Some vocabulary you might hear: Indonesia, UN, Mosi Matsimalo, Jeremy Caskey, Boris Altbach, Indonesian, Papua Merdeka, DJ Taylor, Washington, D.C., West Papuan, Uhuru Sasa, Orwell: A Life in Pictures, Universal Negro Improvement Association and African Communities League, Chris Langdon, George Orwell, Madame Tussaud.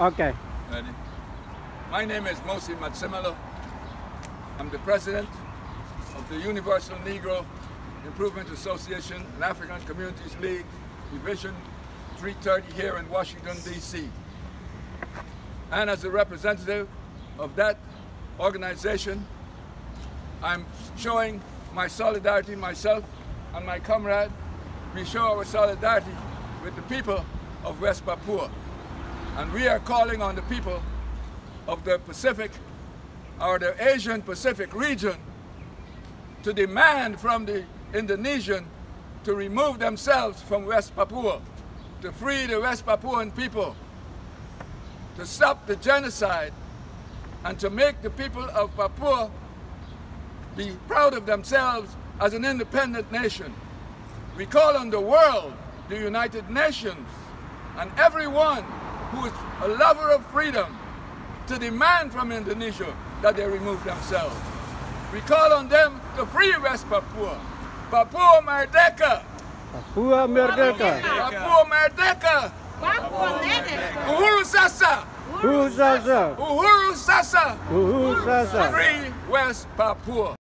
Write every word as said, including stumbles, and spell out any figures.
Okay. Ready? My name is Mosi Matsimalo. I'm the president of the Universal Negro Improvement Association and African Communities League, Division three thirty here in Washington, D C And as a representative of that organization, I'm showing my solidarity, myself and my comrade. We show our solidarity with the people of West Papua. And we are calling on the people of the Pacific, or the Asian Pacific region, to demand from the Indonesian to remove themselves from West Papua, to free the West Papuan people, to stop the genocide, and to make the people of Papua be proud of themselves as an independent nation. We call on the world, the United Nations, and everyone who is a lover of freedom to demand from Indonesia that they remove themselves. We call on them to free West Papua. Papua Merdeka! Papua Merdeka! Papua Merdeka! Papua Merdeka! Uhuru Sasa! Uhuru Sasa! Uhuru Sasa! Uhuru Sasa! Free West Papua!